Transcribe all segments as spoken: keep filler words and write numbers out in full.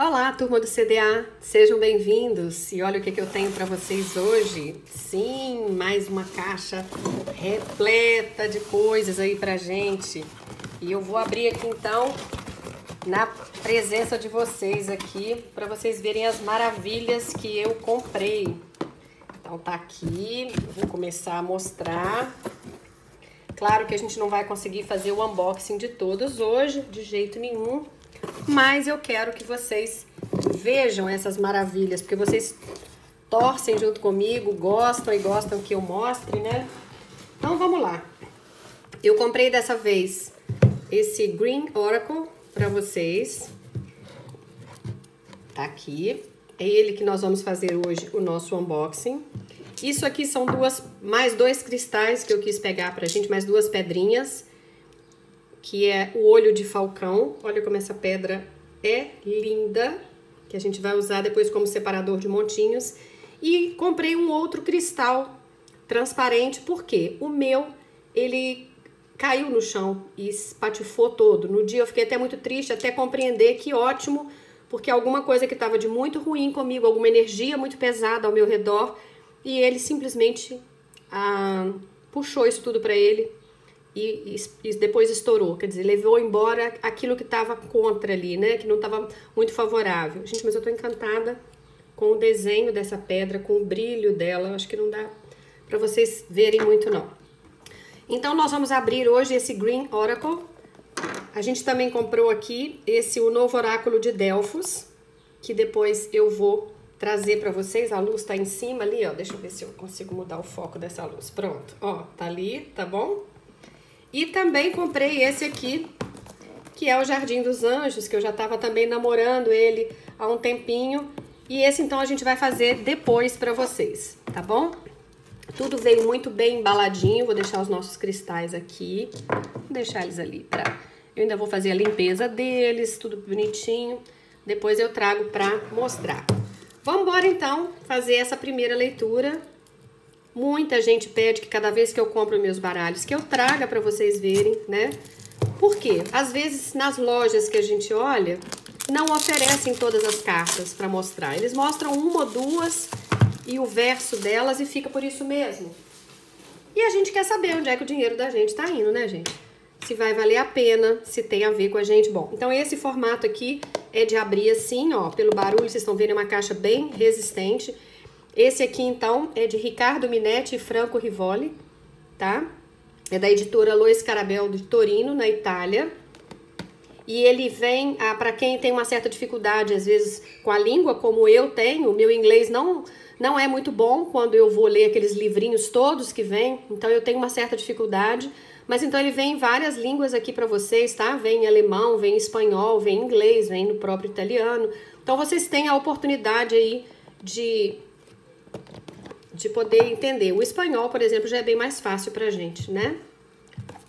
Olá, turma do C D A, sejam bem-vindos e olha o que, que eu tenho para vocês hoje. Sim, mais uma caixa repleta de coisas aí pra gente. E eu vou abrir aqui então, na presença de vocês aqui, para vocês verem as maravilhas que eu comprei. Então tá aqui, vou começar a mostrar. Claro que a gente não vai conseguir fazer o unboxing de todos hoje, de jeito nenhum. Mas eu quero que vocês vejam essas maravilhas, porque vocês torcem junto comigo, gostam e gostam que eu mostre, né? Então, vamos lá. Eu comprei dessa vez esse Green Oracle para vocês. Tá aqui. É ele que nós vamos fazer hoje o nosso unboxing. Isso aqui são duas, mais dois cristais que eu quis pegar pra gente, mais duas pedrinhas. Que é o olho de falcão. Olha como essa pedra é linda, que a gente vai usar depois como separador de montinhos. E comprei um outro cristal transparente, porque o meu, ele caiu no chão e espatifou todo. No dia eu fiquei até muito triste, até compreender que ótimo, porque alguma coisa que estava de muito ruim comigo, alguma energia muito pesada ao meu redor, e ele simplesmente ah, puxou isso tudo para ele. E, e depois estourou, quer dizer, levou embora aquilo que estava contra ali, né? Que não estava muito favorável. Gente, mas eu tô encantada com o desenho dessa pedra, com o brilho dela. Eu acho que não dá para vocês verem muito, não. Então, nós vamos abrir hoje esse Green Oracle. A gente também comprou aqui esse, o novo Oráculo de Delfos, que depois eu vou trazer para vocês. A luz tá em cima ali, ó. Deixa eu ver se eu consigo mudar o foco dessa luz. Pronto, ó, tá ali, tá bom? E também comprei esse aqui, que é o Jardim dos Anjos, que eu já estava também namorando ele há um tempinho. E esse, então, a gente vai fazer depois para vocês, tá bom? Tudo veio muito bem embaladinho. Vou deixar os nossos cristais aqui. Vou deixar eles ali. Pra... Eu ainda vou fazer a limpeza deles, tudo bonitinho. Depois eu trago para mostrar. Vamos embora, então, fazer essa primeira leitura. Muita gente pede que cada vez que eu compro meus baralhos, que eu traga para vocês verem, né? Por quê? Às vezes, nas lojas que a gente olha, não oferecem todas as cartas para mostrar. Eles mostram uma ou duas e o verso delas e fica por isso mesmo. E a gente quer saber onde é que o dinheiro da gente tá indo, né, gente? Se vai valer a pena, se tem a ver com a gente. Bom, então esse formato aqui é de abrir assim, ó, pelo barulho. Vocês estão vendo, é uma caixa bem resistente. Esse aqui, então, é de Ricardo Minetti e Franco Rivoli, tá? É da editora Lo Scarabello de Torino, na Itália. E ele vem, ah, para quem tem uma certa dificuldade, às vezes, com a língua, como eu tenho. O meu inglês não, não é muito bom quando eu vou ler aqueles livrinhos todos que vêm. Então, eu tenho uma certa dificuldade. Mas, então, ele vem em várias línguas aqui para vocês, tá? Vem em alemão, vem em espanhol, vem em inglês, vem no próprio italiano. Então, vocês têm a oportunidade aí de... de poder entender. O espanhol, por exemplo, já é bem mais fácil pra gente, né?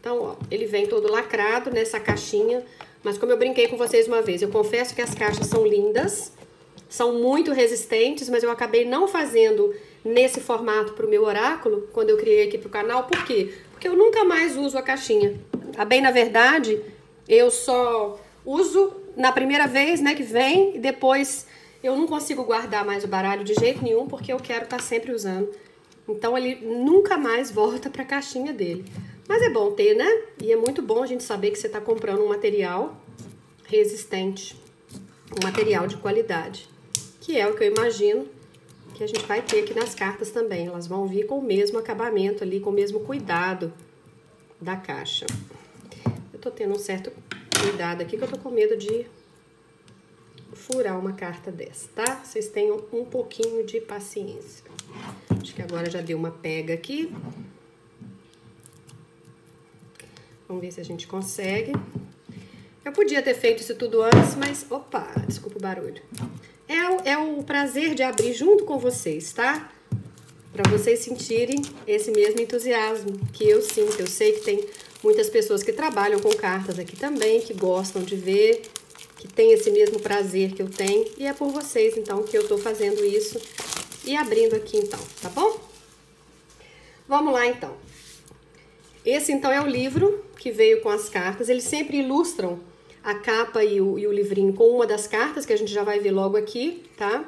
Então, ó, ele vem todo lacrado nessa caixinha, mas como eu brinquei com vocês uma vez, eu confesso que as caixas são lindas, são muito resistentes, mas eu acabei não fazendo nesse formato pro meu oráculo, quando eu criei aqui pro canal. Por quê? Porque eu nunca mais uso a caixinha. A bem, na verdade, eu só uso na primeira vez, né, que vem, e depois... Eu não consigo guardar mais o baralho de jeito nenhum, porque eu quero estar sempre usando. Então, ele nunca mais volta para a caixinha dele. Mas é bom ter, né? E é muito bom a gente saber que você está comprando um material resistente. Um material de qualidade. Que é o que eu imagino que a gente vai ter aqui nas cartas também. Elas vão vir com o mesmo acabamento ali, com o mesmo cuidado da caixa. Eu tô tendo um certo cuidado aqui, que eu tô com medo de... furar uma carta dessa, tá? Vocês tenham um pouquinho de paciência. Acho que agora já deu uma pega aqui. Vamos ver se a gente consegue. Eu podia ter feito isso tudo antes, mas... Opa, desculpa o barulho. É o, é o prazer de abrir junto com vocês, tá? Pra vocês sentirem esse mesmo entusiasmo que eu sinto. Eu sei que tem muitas pessoas que trabalham com cartas aqui também, que gostam de ver... que tem esse mesmo prazer que eu tenho, e é por vocês, então, que eu tô fazendo isso e abrindo aqui, então, tá bom? Vamos lá, então. Esse, então, é o livro que veio com as cartas. Eles sempre ilustram a capa e o, e o livrinho com uma das cartas, que a gente já vai ver logo aqui, tá?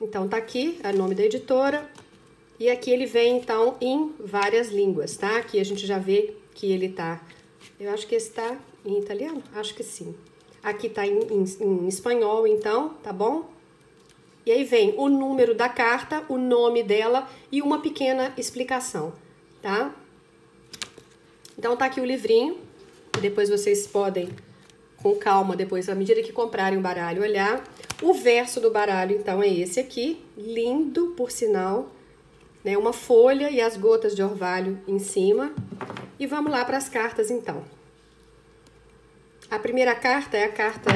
Então tá aqui, é o nome da editora. E aqui ele vem, então, em várias línguas, tá? Aqui a gente já vê que ele tá... Eu acho que esse tá em italiano? Acho que sim. Aqui tá em, em, em espanhol, então, tá bom? E aí vem o número da carta, o nome dela e uma pequena explicação, tá? Então tá aqui o livrinho, depois vocês podem, com calma, depois, à medida que comprarem o baralho, olhar. O verso do baralho, então, é esse aqui, lindo, por sinal, né? Uma folha e as gotas de orvalho em cima. E vamos lá para as cartas, então. A primeira carta é a carta,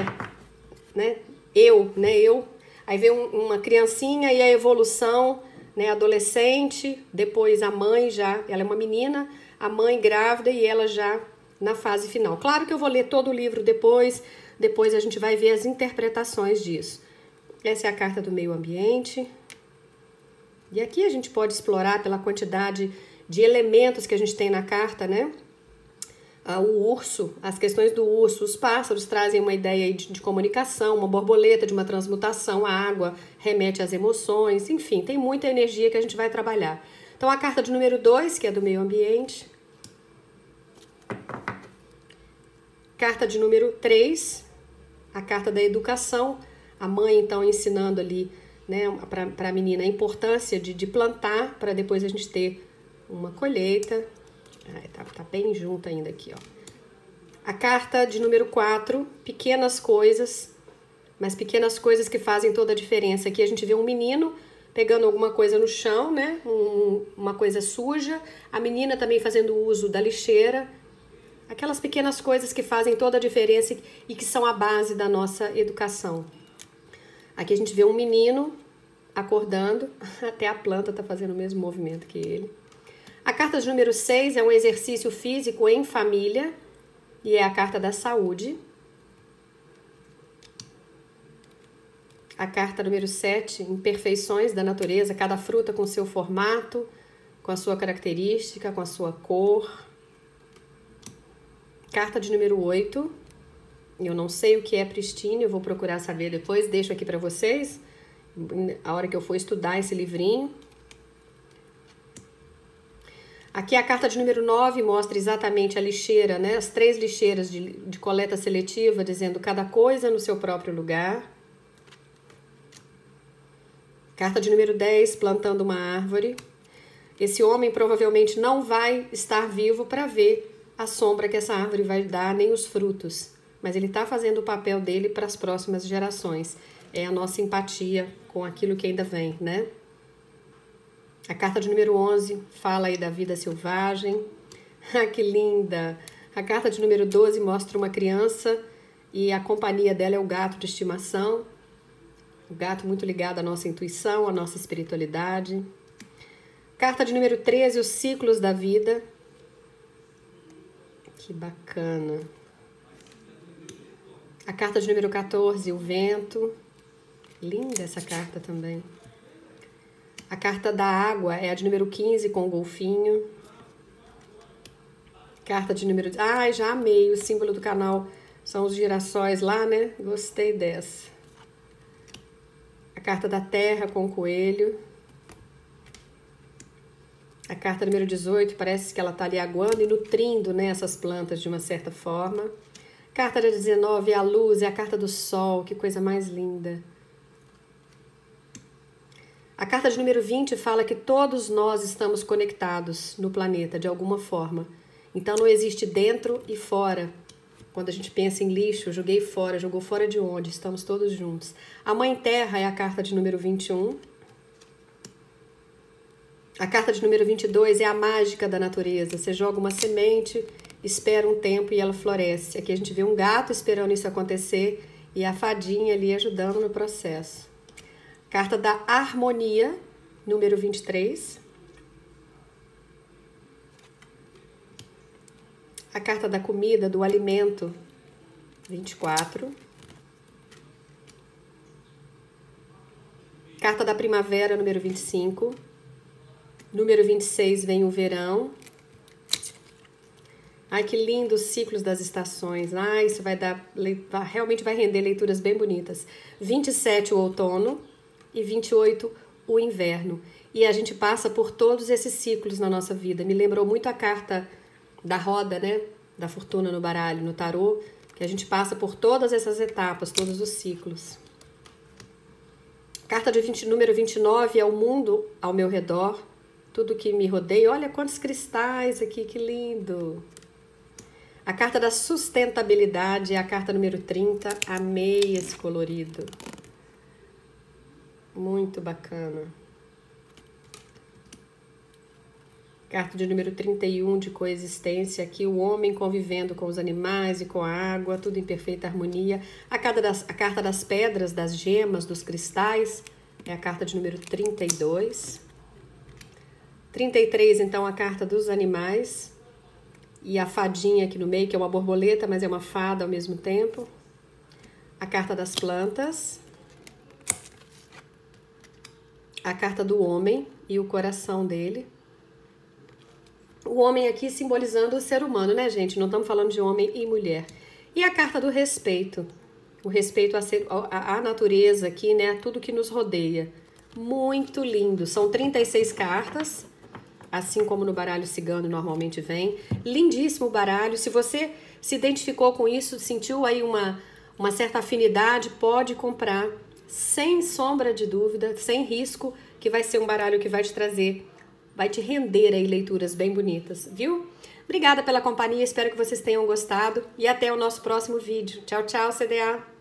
né, eu, né, eu. Aí vem um, uma criancinha e a evolução, né, adolescente, depois a mãe já, ela é uma menina, a mãe grávida e ela já na fase final. Claro que eu vou ler todo o livro depois, depois a gente vai ver as interpretações disso. Essa é a carta do meio ambiente. E aqui a gente pode explorar pela quantidade de elementos que a gente tem na carta, né? Ah, o urso, as questões do urso, os pássaros trazem uma ideia de, de comunicação, uma borboleta, de uma transmutação, a água remete às emoções, enfim, tem muita energia que a gente vai trabalhar. Então, a carta de número dois, que é do meio ambiente. Carta de número três, a carta da educação, a mãe, então, ensinando ali, né, para a menina a importância de, de plantar, para depois a gente ter uma colheita. Ah, tá, tá bem junto ainda aqui, ó. A carta de número quatro, pequenas coisas, mas pequenas coisas que fazem toda a diferença. Aqui a gente vê um menino pegando alguma coisa no chão, né? Um, uma coisa suja. A menina também fazendo uso da lixeira. Aquelas pequenas coisas que fazem toda a diferença e que são a base da nossa educação. Aqui a gente vê um menino acordando, até a planta tá fazendo o mesmo movimento que ele. A carta de número seis é um exercício físico em família e é a carta da saúde. A carta número sete, imperfeições da natureza, cada fruta com seu formato, com a sua característica, com a sua cor. Carta de número oito, eu não sei o que é pristine, eu vou procurar saber depois, deixo aqui para vocês, a hora que eu for estudar esse livrinho. Aqui a carta de número nove mostra exatamente a lixeira, né? As três lixeiras de, de coleta seletiva, dizendo cada coisa no seu próprio lugar. Carta de número dez, plantando uma árvore. Esse homem provavelmente não vai estar vivo para ver a sombra que essa árvore vai dar, nem os frutos. Mas ele está fazendo o papel dele para as próximas gerações. É a nossa empatia com aquilo que ainda vem, né? A carta de número onze fala aí da vida selvagem. Ah, que linda! A carta de número doze mostra uma criança e a companhia dela é o gato de estimação. O gato muito ligado à nossa intuição, à nossa espiritualidade. Carta de número treze, os ciclos da vida. Que bacana! A carta de número quatorze, o vento. Linda essa carta também. A carta da água é a de número quinze, com o golfinho. Carta de número... Ai, ah, já amei. O símbolo do canal são os girassóis lá, né? Gostei dessa. A carta da terra com o coelho. A carta número dezoito, parece que ela tá ali aguando e nutrindo, né, essas plantas de uma certa forma. Carta da dezenove é a luz, é a carta do sol. Que coisa mais linda. A carta de número vinte fala que todos nós estamos conectados no planeta, de alguma forma. Então, não existe dentro e fora. Quando a gente pensa em lixo, joguei fora, jogou fora de onde? Estamos todos juntos. A Mãe Terra é a carta de número vinte e um. A carta de número vinte e dois é a mágica da natureza. Você joga uma semente, espera um tempo e ela floresce. Aqui a gente vê um gato esperando isso acontecer e a fadinha ali ajudando no processo. Carta da harmonia, número vinte e três. A carta da comida, do alimento, vinte e quatro. Carta da primavera, número vinte e cinco. Número vinte e seis vem o verão. Ai, que lindo os ciclos das estações. Ah, isso vai dar, realmente vai render leituras bem bonitas. vinte e sete o outono e vinte e oito o inverno. E a gente passa por todos esses ciclos na nossa vida. Me lembrou muito a carta da roda, né? Da fortuna no baralho, no tarô, que a gente passa por todas essas etapas, todos os ciclos. Carta de vinte, número vinte e nove é o mundo ao meu redor, tudo que me rodeia. Olha quantos cristais aqui, que lindo! A carta da sustentabilidade é a carta número trinta. Amei esse colorido. Muito bacana. Carta de número trinta e um de coexistência, aqui o homem convivendo com os animais e com a água, tudo em perfeita harmonia. A carta das, a carta das pedras, das gemas, dos cristais, é a carta de número trinta e dois. trinta e três, então, a carta dos animais. E a fadinha aqui no meio, que é uma borboleta, mas é uma fada ao mesmo tempo. A carta das plantas. A carta do homem e o coração dele. O homem aqui simbolizando o ser humano, né, gente? Não estamos falando de homem e mulher. E a carta do respeito. O respeito à ser, à, à natureza aqui, né? A tudo que nos rodeia. Muito lindo. São trinta e seis cartas, assim como no baralho cigano normalmente vem. Lindíssimo baralho. Se você se identificou com isso, sentiu aí uma, uma certa afinidade, pode comprar. Sem sombra de dúvida, sem risco, que vai ser um baralho que vai te trazer... vai te render aí leituras bem bonitas, viu? Obrigada pela companhia, espero que vocês tenham gostado e até o nosso próximo vídeo. Tchau, tchau, C D A!